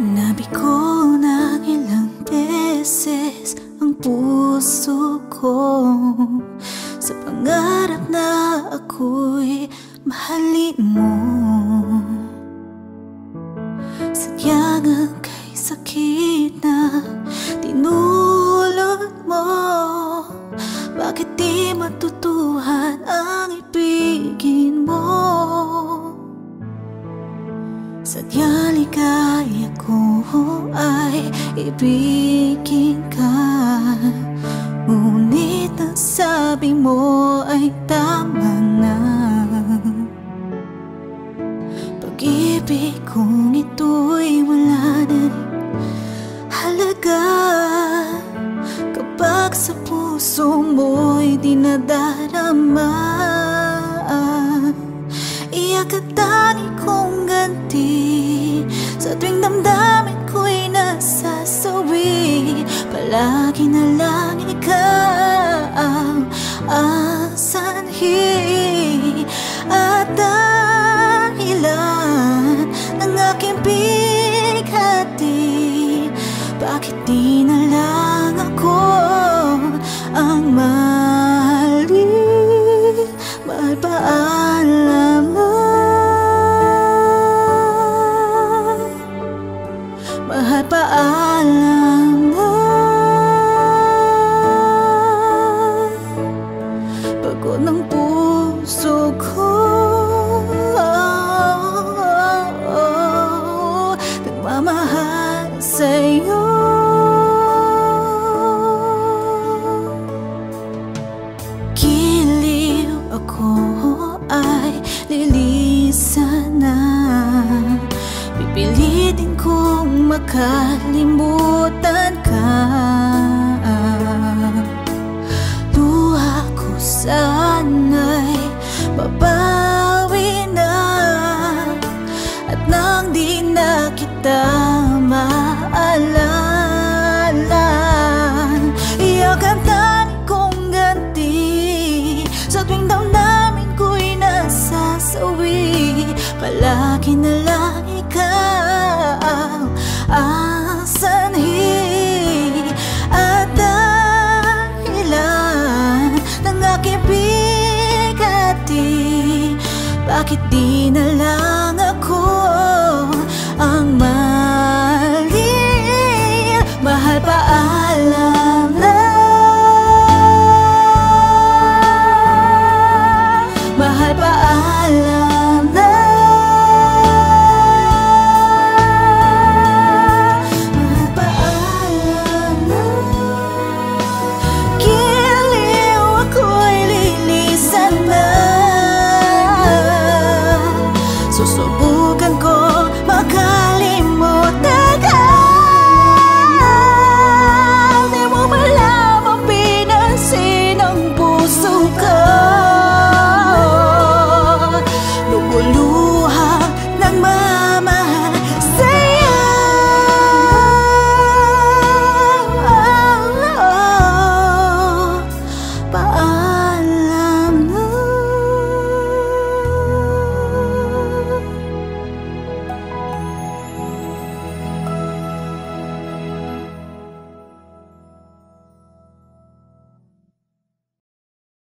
Nabi ko ng ilang beses ang puso ko sa pangarap na ako'y mahalin mo. Sadyang ang kay sakit na tinulot mo, bakit di matutuhan ang ibigin mo? Sadya ligaya ko ay ibigin ka, ngunit ang sabi mo ay tama na. Pag-ibig kong ito'y wala na halaga kapag sa puso mo'y dinadarama. Iyak at tangi kong ganti sa tuwing damdamin ko'y nasasawi. Palagi na lang ikaw ang asanhi at dahilan ng aking bighati. Bakit di na lang ako ang mahalin? Mahal ba alam mo? Mahal pa alam mo? Pagod ng puso ko, nagmamahal sa'yo. Kiliw ako ay lilisan na, pipilitin kong makalimutan ka. Luha ko sana'y mabawi na, at nang di na kita